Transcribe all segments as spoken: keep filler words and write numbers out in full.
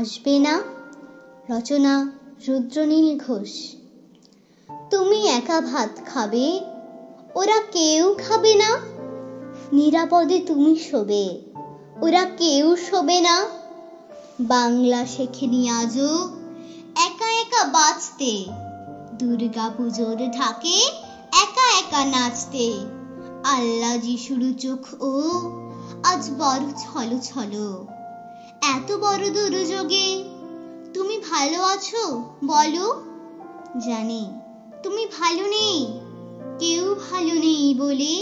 আসবে না, রচনা রুদ্রনীল ঘোষ। তুমি একা ভাত খাবে, ওরা কেউ খাবে না। নিরাপদে তুমি শোবে, ওরা কেউ শোবে না। বাংলা শেখেনি আজও একা একা বাঁচতে, দুর্গা পুজোর ঢাকে একা একা নাচতে। আল্লাহ যিশুর চোখ ও আজ বড় ছলো ছলো, এত বড় দুর্যোগে তুমি ভালো আছো বলো? জানি তুমি ভালো নেই, কেউ ভালো নেই বলে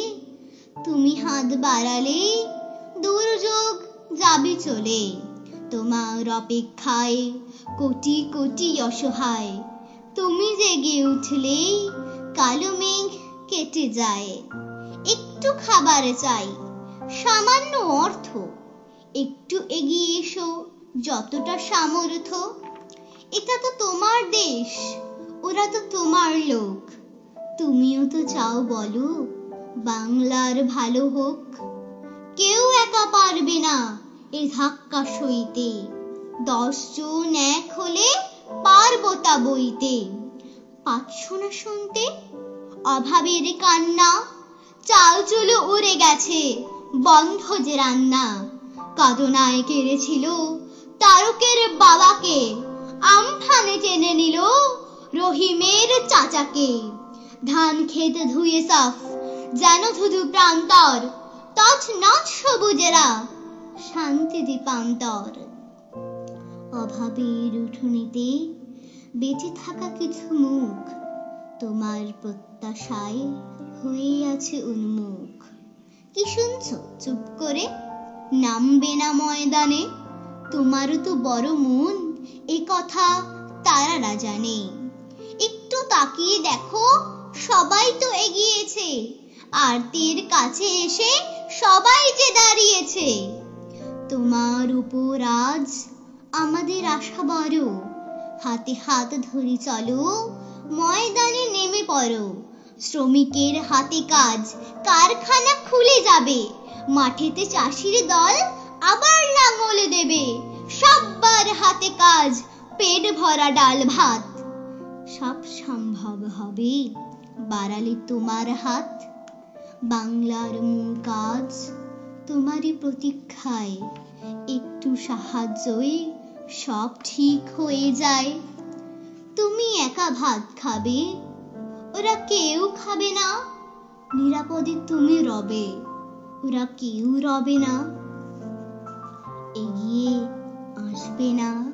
তুমি হাত বাড়ালে দুর্যোগ যাবে চলে। তোমার অপেক্ষায় কোটি কোটি অসহায়, তুমি জেগে উঠলে কালো মেঘ কেটে যায়। একটু খাবার চাই, সামান্য অর্থ, একটু এগিয়ে এসো যতটা সামর্থ্য। এটা তো তোমার দেশ, ওরা তো তোমার লোক, তুমিও তো চাও বলো বাংলার ভালো হোক। কেউ একা পারবে না এ ধাক্কা সইতে, দশ জন এক হলে পারবো তা বইতে। পাচ্ছো না শুনতে অভাবের কান্না, চাল চুলো উড়ে গেছে বন্ধ যে রান্না। কাদনায় কেড়েছিল তারকের বাবাকে, আমফানে টেনে নিল রহিমের চাচাকে। ধান খেত ধুয়ে সাফ যেন ধুধু প্রান্তর, তছনছ সবুজেরা শান্তি দীপান্তর। অভাবের উঠোনিতে বেঁচে থাকা কিছু মুখ, তোমার প্রত্যাশায় হয়ে আছে উন্মুখ। কি শুনছ চুপ করে, নামবে না ময়দানে? তোমারও তো বড় মন, এ কথা তারারা জানে। একটু তাকিয়ে দেখো, সবাই তো এগিয়েছে, আরতির কাছে এসে সবাই যে দাঁড়িয়েছে। তোমার উপর আজ আমাদের আশা বড়, হাতে হাত ধরে চলো ময়দানে নেমে পড়ো। শ্রমিকের হাতে কাজ, কারখানা খুলে যাবে, মাঠেতে চাষির দল আবার লাঙল দেবে। সব্বার হাতে কাজ, পেট ভরা ডাল ভাত, সব সম্ভব হবে বাড়ালে তোমার হাত। বাংলার মূল কাজ তোমারই প্রতীক্ষায়, একটু সাহায্যই সব ঠিক হয়ে যায়। তুমি একা ভাত খাবে, ওরা কেউ খাবে না। নিরাপদে তুমি রবে, ওরা কেউ রবে না। এগিয়ে আসবে না।